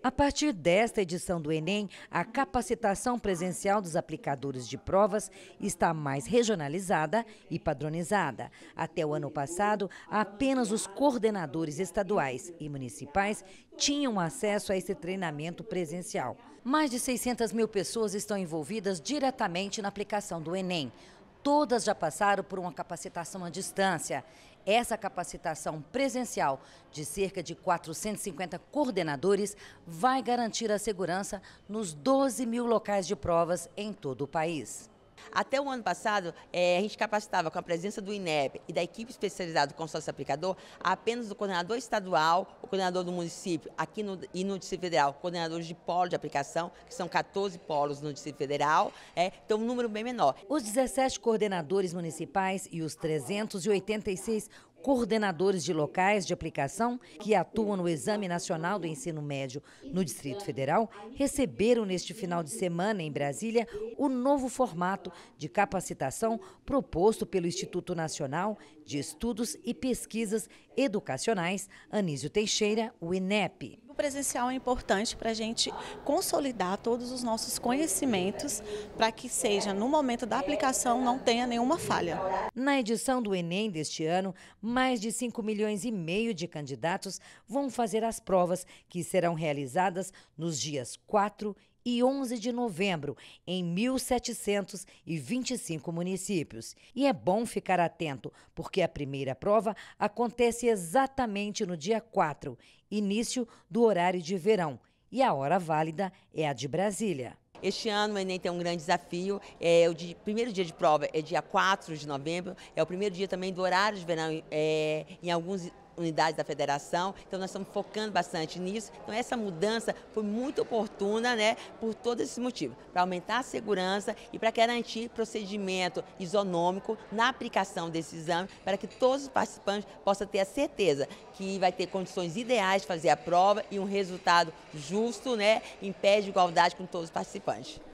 A partir desta edição do Enem, a capacitação presencial dos aplicadores de provas está mais regionalizada e padronizada. Até o ano passado, apenas os coordenadores estaduais e municipais tinham acesso a esse treinamento presencial. Mais de 600 mil pessoas estão envolvidas diretamente na aplicação do Enem. Todas já passaram por uma capacitação à distância. Essa capacitação presencial de cerca de 450 coordenadores vai garantir a segurança nos 12 mil locais de provas em todo o país. Até o ano passado, a gente capacitava com a presença do INEP e da equipe especializada do consórcio aplicador, apenas o coordenador estadual, o coordenador do município aqui no Distrito Federal, coordenadores de polo de aplicação, que são 14 polos no Distrito Federal, então um número bem menor. Os 17 coordenadores municipais e os 386 coordenadores de locais de aplicação que atuam no Exame Nacional do Ensino Médio no Distrito Federal receberam neste final de semana em Brasília o novo formato de capacitação proposto pelo Instituto Nacional de Estudos e Pesquisas Educacionais Anísio Teixeira, o INEP. O presencial é importante para a gente consolidar todos os nossos conhecimentos para que seja, no momento da aplicação, não tenha nenhuma falha. Na edição do Enem deste ano, mais de 5,5 milhões de candidatos vão fazer as provas que serão realizadas nos dias 4 e 11 de novembro, em 1.725 municípios. E é bom ficar atento, porque a primeira prova acontece exatamente no dia 4, início do horário de verão, e a hora válida é a de Brasília. Este ano o Enem tem um grande desafio, o primeiro dia de prova é dia 4 de novembro, é o primeiro dia também do horário de verão em algumas unidades da federação, então nós estamos focando bastante nisso. Então essa mudança foi muito oportuna, por todos esses motivos, para aumentar a segurança e para garantir procedimento isonômico na aplicação desse exame, para que todos os participantes possam ter a certeza que vai ter condições ideais de fazer a prova e um resultado justo, em pé de igualdade com todos os participantes.